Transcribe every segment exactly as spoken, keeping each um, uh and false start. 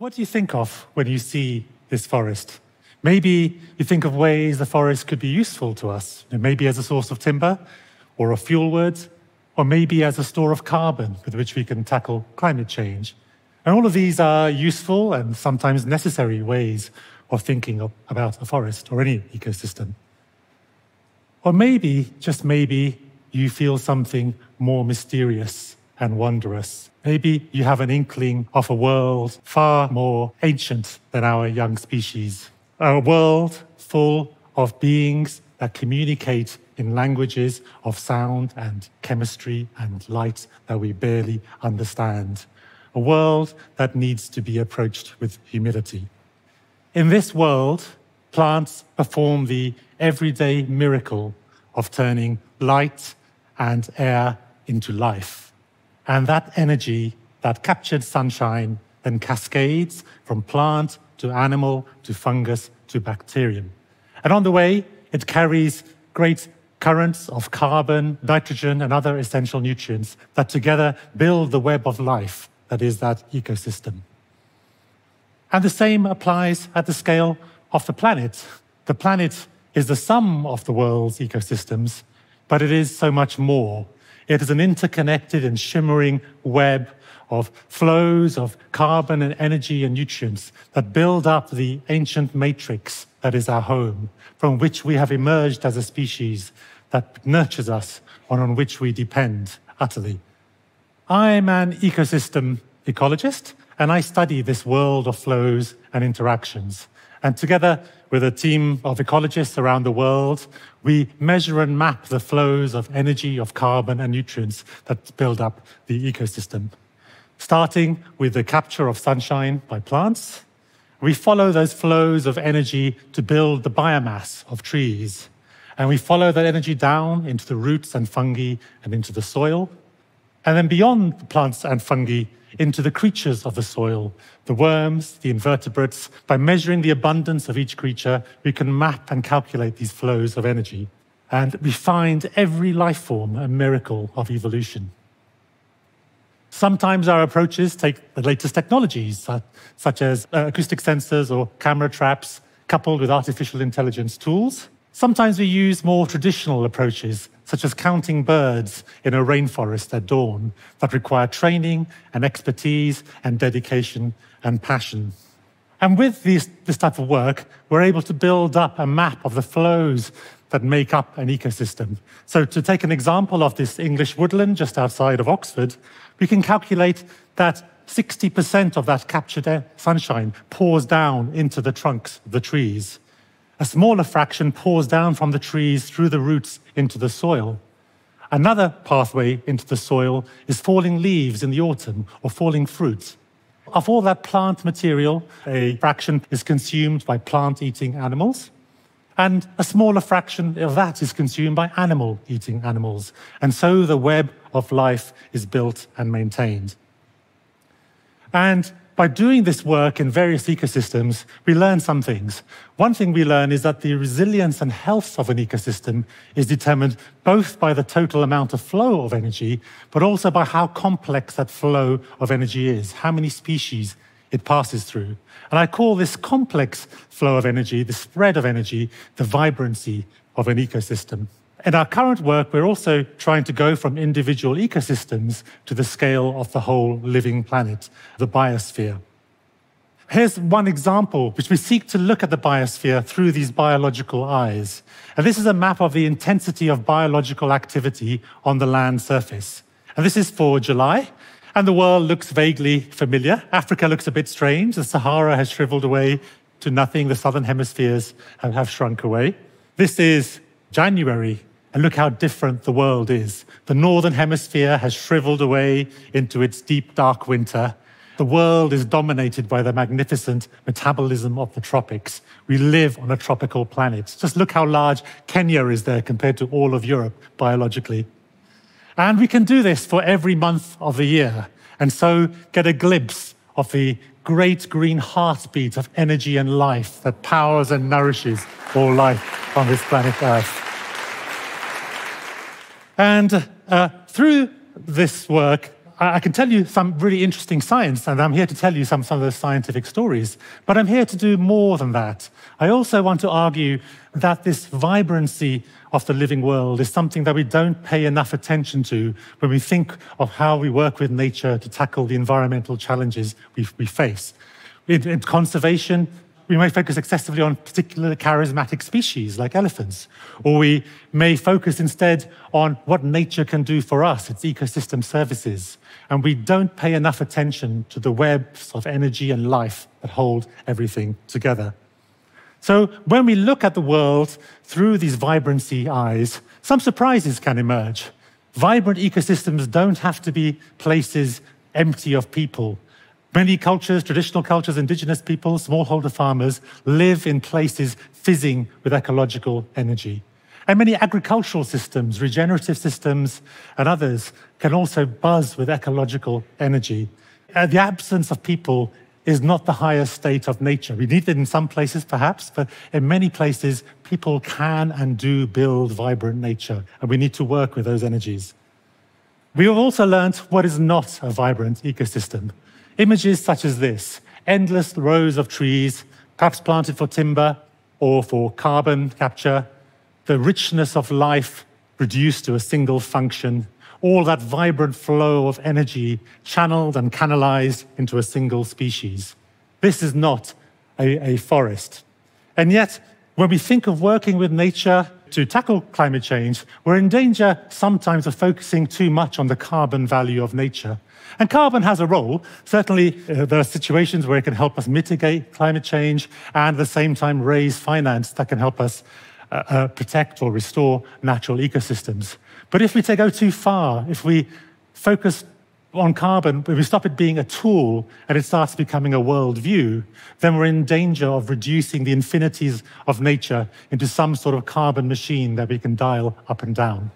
What do you think of when you see this forest? Maybe you think of ways the forest could be useful to us, maybe as a source of timber or of fuel wood, or maybe as a store of carbon with which we can tackle climate change. And all of these are useful and sometimes necessary ways of thinking of, about a forest or any ecosystem. Or maybe, just maybe, you feel something more mysterious and wondrous. Maybe you have an inkling of a world far more ancient than our young species. A world full of beings that communicate in languages of sound and chemistry and light that we barely understand. A world that needs to be approached with humility. In this world, plants perform the everyday miracle of turning light and air into life. And that energy, that captured sunshine, then cascades from plant to animal to fungus to bacterium. And on the way, it carries great currents of carbon, nitrogen, and other essential nutrients that together build the web of life that is that ecosystem. And the same applies at the scale of the planet. The planet is the sum of the world's ecosystems, but it is so much more. It is an interconnected and shimmering web of flows of carbon and energy and nutrients that build up the ancient matrix that is our home, from which we have emerged as a species that nurtures us and on which we depend utterly. I'm an ecosystem ecologist, and I study this world of flows and interactions. And together with a team of ecologists around the world, we measure and map the flows of energy, of carbon and nutrients that build up the ecosystem. Starting with the capture of sunshine by plants, we follow those flows of energy to build the biomass of trees. And we follow that energy down into the roots and fungi and into the soil. And then beyond the plants and fungi, into the creatures of the soil, the worms, the invertebrates. By measuring the abundance of each creature, we can map and calculate these flows of energy. And we find every life form a miracle of evolution. Sometimes our approaches take the latest technologies, uh, such as uh, acoustic sensors or camera traps, coupled with artificial intelligence tools. Sometimes we use more traditional approaches, such as counting birds in a rainforest at dawn, that require training and expertise and dedication and passion. And with these, this type of work, we're able to build up a map of the flows that make up an ecosystem. So to take an example of this English woodland just outside of Oxford, we can calculate that sixty percent of that captured sunshine pours down into the trunks of the trees. A smaller fraction pours down from the trees through the roots into the soil. Another pathway into the soil is falling leaves in the autumn or falling fruit. Of all that plant material, a fraction is consumed by plant-eating animals. And a smaller fraction of that is consumed by animal-eating animals. And so the web of life is built and maintained. And by doing this work in various ecosystems, we learn some things. One thing we learn is that the resilience and health of an ecosystem is determined both by the total amount of flow of energy, but also by how complex that flow of energy is, how many species it passes through. And I call this complex flow of energy, the spread of energy, the vibrancy of an ecosystem. In our current work, we're also trying to go from individual ecosystems to the scale of the whole living planet, the biosphere. Here's one example, which we seek to look at the biosphere through these biological eyes. And this is a map of the intensity of biological activity on the land surface. And this is for July. And the world looks vaguely familiar. Africa looks a bit strange. The Sahara has shriveled away to nothing. The southern hemispheres have shrunk away. This is January, and look how different the world is. The northern hemisphere has shriveled away into its deep, dark winter. The world is dominated by the magnificent metabolism of the tropics. We live on a tropical planet. Just look how large Kenya is there compared to all of Europe biologically. And we can do this for every month of the year, and so get a glimpse of the great green heartbeat of energy and life that powers and nourishes all life on this planet Earth. And uh, through this work, I can tell you some really interesting science, and I'm here to tell you some, some of those scientific stories, but I'm here to do more than that. I also want to argue that this vibrancy of the living world is something that we don't pay enough attention to when we think of how we work with nature to tackle the environmental challenges we, we face. In, in conservation, we may focus excessively on particular charismatic species like elephants, or we may focus instead on what nature can do for us, its ecosystem services. And we don't pay enough attention to the webs of energy and life that hold everything together. So when we look at the world through these vibrancy eyes, some surprises can emerge. Vibrant ecosystems don't have to be places empty of people. Many cultures, traditional cultures, indigenous people, smallholder farmers, live in places fizzing with ecological energy. And many agricultural systems, regenerative systems, and others can also buzz with ecological energy. The absence of people is not the highest state of nature. We need it in some places, perhaps, but in many places, people can and do build vibrant nature, and we need to work with those energies. We have also learned what is not a vibrant ecosystem. Images such as this, endless rows of trees, perhaps planted for timber or for carbon capture, the richness of life reduced to a single function, all that vibrant flow of energy channeled and canalized into a single species. This is not a, a forest. And yet, when we think of working with nature to tackle climate change, we're in danger sometimes of focusing too much on the carbon value of nature. And carbon has a role. Certainly, uh, there are situations where it can help us mitigate climate change and at the same time raise finance that can help us uh, uh, protect or restore natural ecosystems. But if we go too far, if we focus on carbon, if we stop it being a tool and it starts becoming a worldview, then we're in danger of reducing the infinities of nature into some sort of carbon machine that we can dial up and down.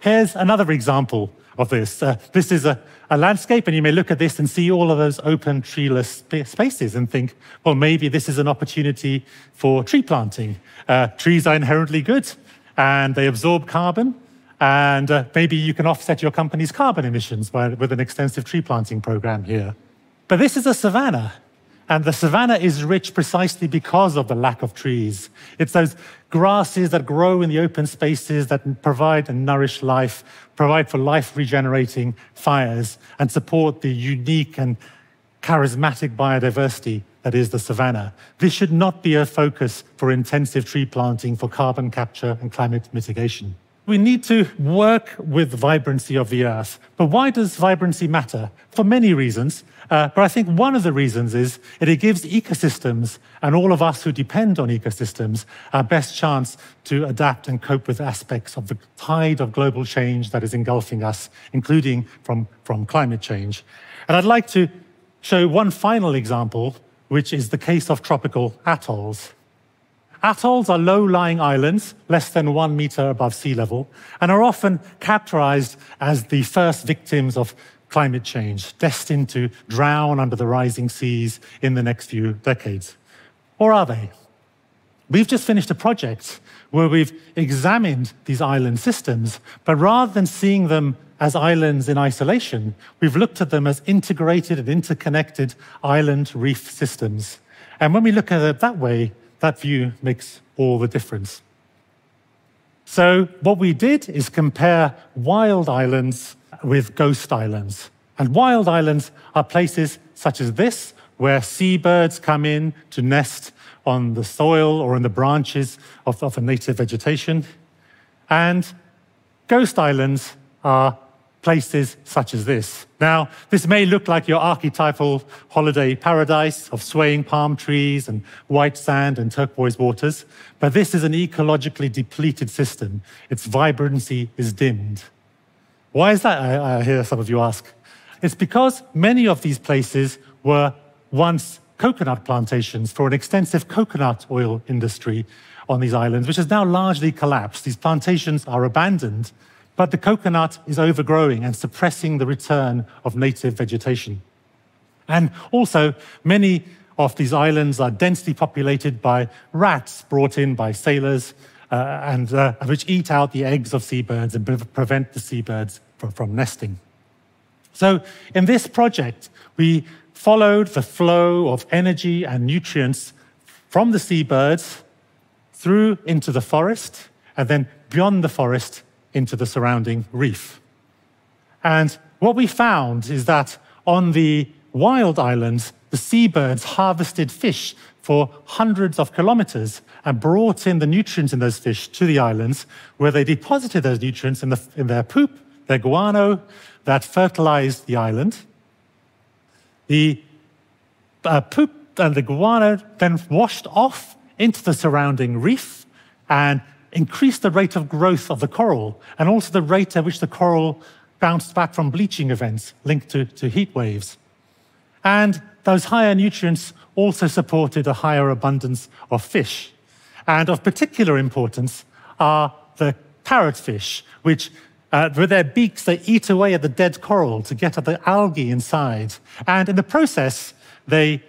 Here's another example of this. Uh, this is a, a landscape, and you may look at this and see all of those open, treeless sp spaces and think, well, maybe this is an opportunity for tree planting. Uh, trees are inherently good, and they absorb carbon, and uh, maybe you can offset your company's carbon emissions by, with an extensive tree planting program here. But this is a savanna. And the savanna is rich precisely because of the lack of trees. It's those grasses that grow in the open spaces that provide and nourish life, provide for life-regenerating fires, and support the unique and charismatic biodiversity that is the savanna. This should not be a focus for intensive tree planting for carbon capture and climate mitigation. We need to work with the vibrancy of the earth. But why does vibrancy matter? For many reasons. Uh, but I think one of the reasons is that it gives ecosystems and all of us who depend on ecosystems our best chance to adapt and cope with aspects of the tide of global change that is engulfing us, including from, from climate change. And I'd like to show one final example, which is the case of tropical atolls. Atolls are low-lying islands, less than one meter above sea level, and are often characterized as the first victims of climate change, destined to drown under the rising seas in the next few decades. Or are they? We've just finished a project where we've examined these island systems, but rather than seeing them as islands in isolation, we've looked at them as integrated and interconnected island reef systems. And when we look at it that way, that view makes all the difference. So what we did is compare wild islands with ghost islands. And wild islands are places such as this, where seabirds come in to nest on the soil or in the branches of, of a native vegetation. And ghost islands are places such as this. Now, this may look like your archetypal holiday paradise of swaying palm trees and white sand and turquoise waters, but this is an ecologically depleted system. Its vibrancy is dimmed. Why is that, I, I hear some of you ask? It's because many of these places were once coconut plantations for an extensive coconut oil industry on these islands, which has now largely collapsed. These plantations are abandoned, but the coconut is overgrowing and suppressing the return of native vegetation. And also, many of these islands are densely populated by rats brought in by sailors, uh, and, uh, which eat out the eggs of seabirds and prevent the seabirds from, from nesting. So in this project, we followed the flow of energy and nutrients from the seabirds through into the forest, and then beyond the forest into the surrounding reef. And what we found is that on the wild islands, the seabirds harvested fish for hundreds of kilometers and brought in the nutrients in those fish to the islands, where they deposited those nutrients in, the, in their poop, their guano, that fertilized the island. The uh, poop and the guano then washed off into the surrounding reef and increased the rate of growth of the coral, and also the rate at which the coral bounced back from bleaching events linked to, to heat waves. And those higher nutrients also supported a higher abundance of fish. And of particular importance are the parrotfish, which uh, with their beaks, they eat away at the dead coral to get at the algae inside. And in the process, they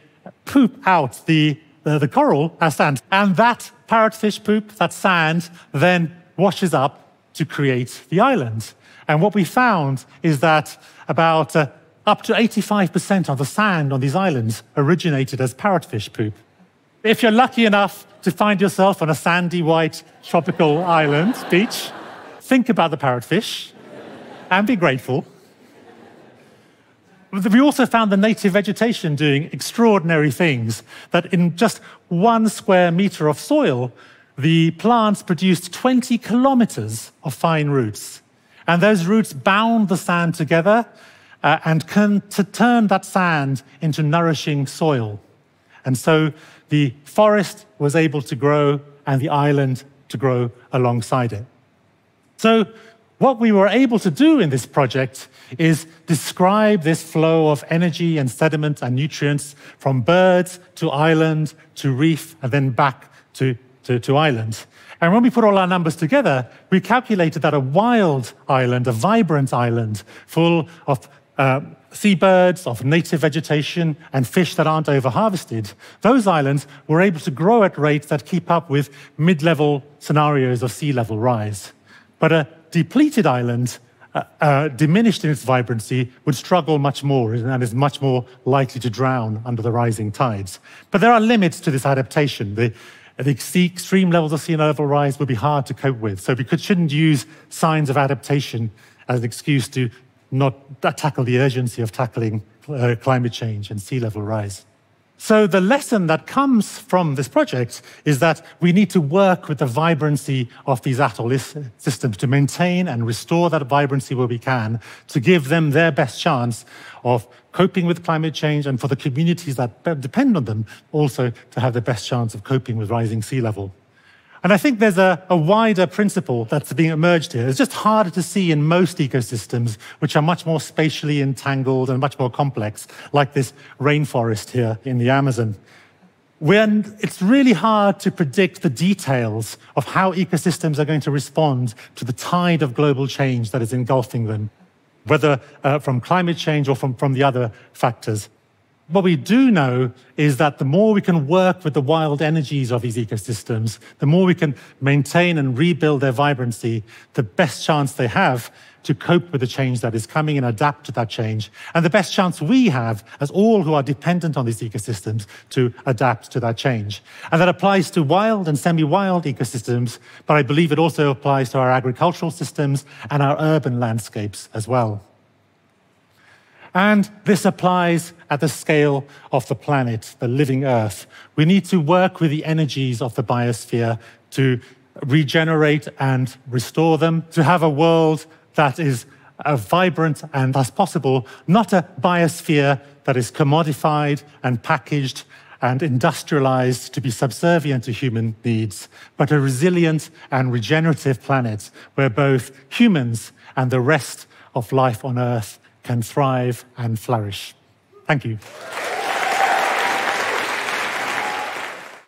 poop out the, the, the coral as sand. And that parrotfish poop, that sand, then washes up to create the island. And what we found is that about uh, up to eighty-five percent of the sand on these islands originated as parrotfish poop. If you're lucky enough to find yourself on a sandy, white, tropical island beach, think about the parrotfish and be grateful. We also found the native vegetation doing extraordinary things, that in just one square meter of soil, the plants produced twenty kilometers of fine roots. And those roots bound the sand together Uh, and can to turn that sand into nourishing soil. And so the forest was able to grow and the island to grow alongside it. So what we were able to do in this project is describe this flow of energy and sediment and nutrients from birds to island to reef and then back to, to, to island. And when we put all our numbers together, we calculated that a wild island, a vibrant island, full of Uh, seabirds, of native vegetation, and fish that aren't over-harvested, those islands were able to grow at rates that keep up with mid-level scenarios of sea level rise. But a depleted island, uh, uh, diminished in its vibrancy, would struggle much more and is much more likely to drown under the rising tides. But there are limits to this adaptation. The, the extreme levels of sea level rise would be hard to cope with, so we could, shouldn't use signs of adaptation as an excuse to not tackle the urgency of tackling uh, climate change and sea level rise. So the lesson that comes from this project is that we need to work with the vibrancy of these atoll systems to maintain and restore that vibrancy where we can, to give them their best chance of coping with climate change, and for the communities that depend on them also to have the best chance of coping with rising sea level. And I think there's a, a wider principle that's being emerged here. It's just harder to see in most ecosystems, which are much more spatially entangled and much more complex, like this rainforest here in the Amazon. When it's really hard to predict the details of how ecosystems are going to respond to the tide of global change that is engulfing them, whether uh, from climate change or from, from the other factors. What we do know is that the more we can work with the wild energies of these ecosystems, the more we can maintain and rebuild their vibrancy, the best chance they have to cope with the change that is coming and adapt to that change, and the best chance we have as all who are dependent on these ecosystems to adapt to that change. And that applies to wild and semi-wild ecosystems, but I believe it also applies to our agricultural systems and our urban landscapes as well. And this applies at the scale of the planet, the living Earth. We need to work with the energies of the biosphere to regenerate and restore them, to have a world that is uh, vibrant and as possible, not a biosphere that is commodified and packaged and industrialized to be subservient to human needs, but a resilient and regenerative planet where both humans and the rest of life on Earth can thrive and flourish. Thank you.